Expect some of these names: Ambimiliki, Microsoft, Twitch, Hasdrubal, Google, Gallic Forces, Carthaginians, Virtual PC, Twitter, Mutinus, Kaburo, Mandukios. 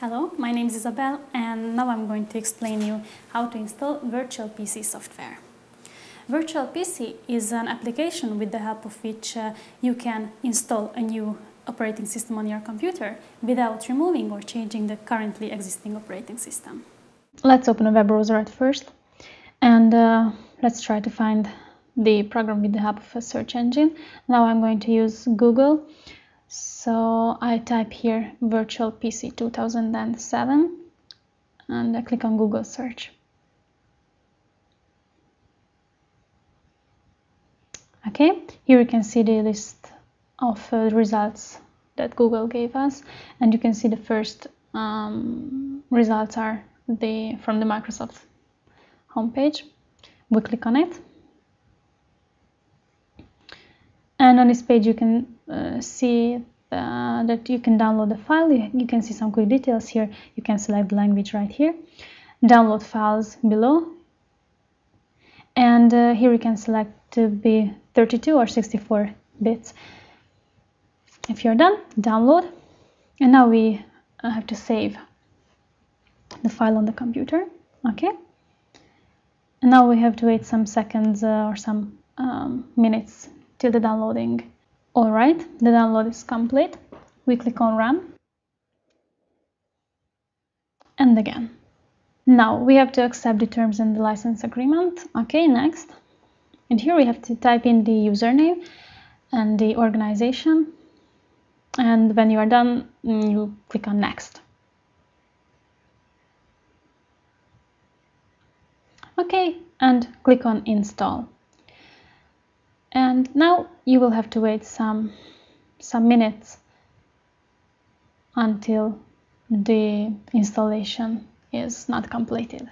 Hello, my name is Isabel and now I'm going to explain you how to install Virtual PC software. Virtual PC is an application with the help of which you can install a new operating system on your computer without removing or changing the currently existing operating system. Let's open a web browser at first and let's try to find the program with the help of a search engine. Now I'm going to use Google. So I type here Virtual PC 2007 and I click on Google search. Okay, here you can see the list of results that Google gave us, and you can see the first results are from the Microsoft homepage. We click on it. And on this page you can see that you can download the file. You can see some quick details here. You can select the language right here. Download files below. And here you can select to be 32 or 64 bits. If you're done, download. And now we have to save the file on the computer. Okay. And now we have to wait some seconds or some minutes till the downloading. All right, the download is complete. We click on run and again. Now we have to accept the terms in the license agreement. Okay, next. And here we have to type in the username and the organization. And when you are done, you click on next. Okay, and click on install. And now you will have to wait some minutes until the installation is not completed.